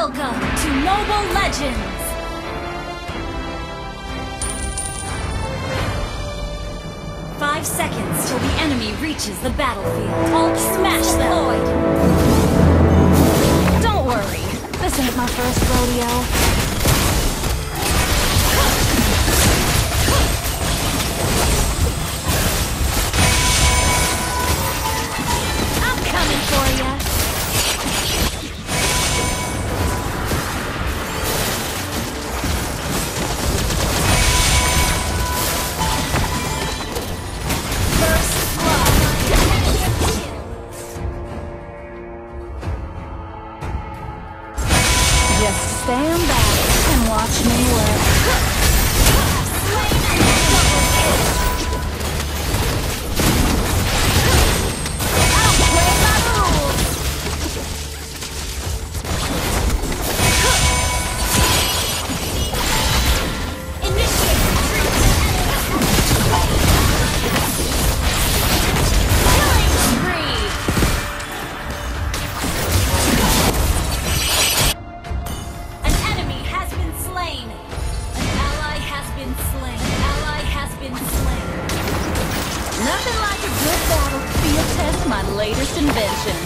Welcome to Mobile Legends! 5 seconds till the enemy reaches the battlefield. I'll smash them! Lloyd. Don't worry, this ain't my first rodeo. Just stand back and watch me work. Outplay my rules. Initiate retreat. Killing spree. Nothing like a good battlefield test my latest invention.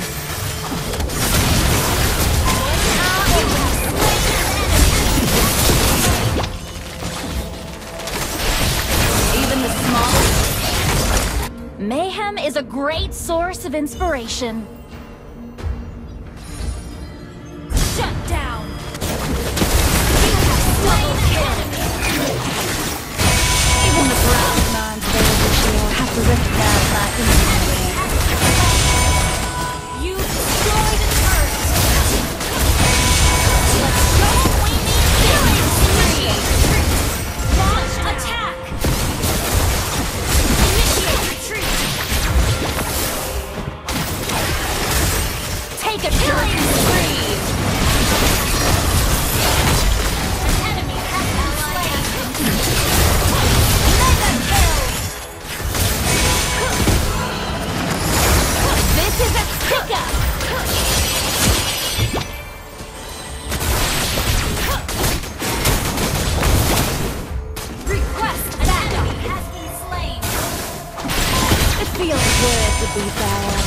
Even the smallest. Mayhem is a great source of inspiration. Shut down! You have slain an enemy! Even the brown nines available have to rip down my inventory. You destroyed the turret! Let's go! We need killing spree! Launch attack! Initiate retreat! Take a killing spree! Feels good to be bad.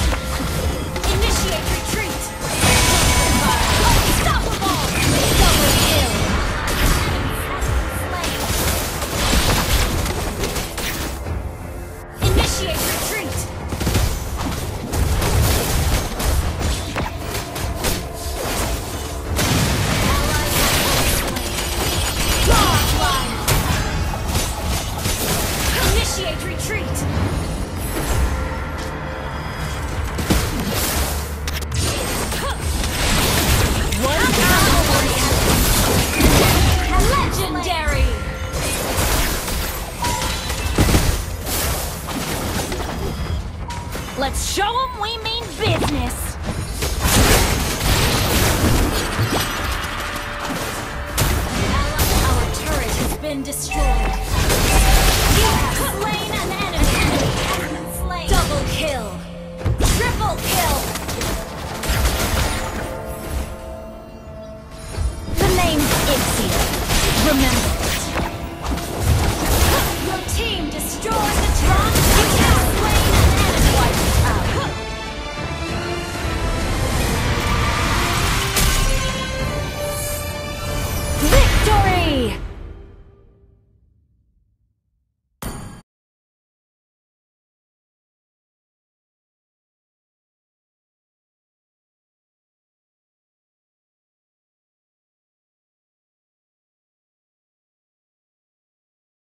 Initiate retreat! Unstoppable! Double kill! Slain. Initiate retreat! Ally has slain! Initiate retreat! Let's show them we mean business! Our turret has been destroyed. You have slain an enemy! Slain. Double kill! Triple kill! The name's Ixia. Remember.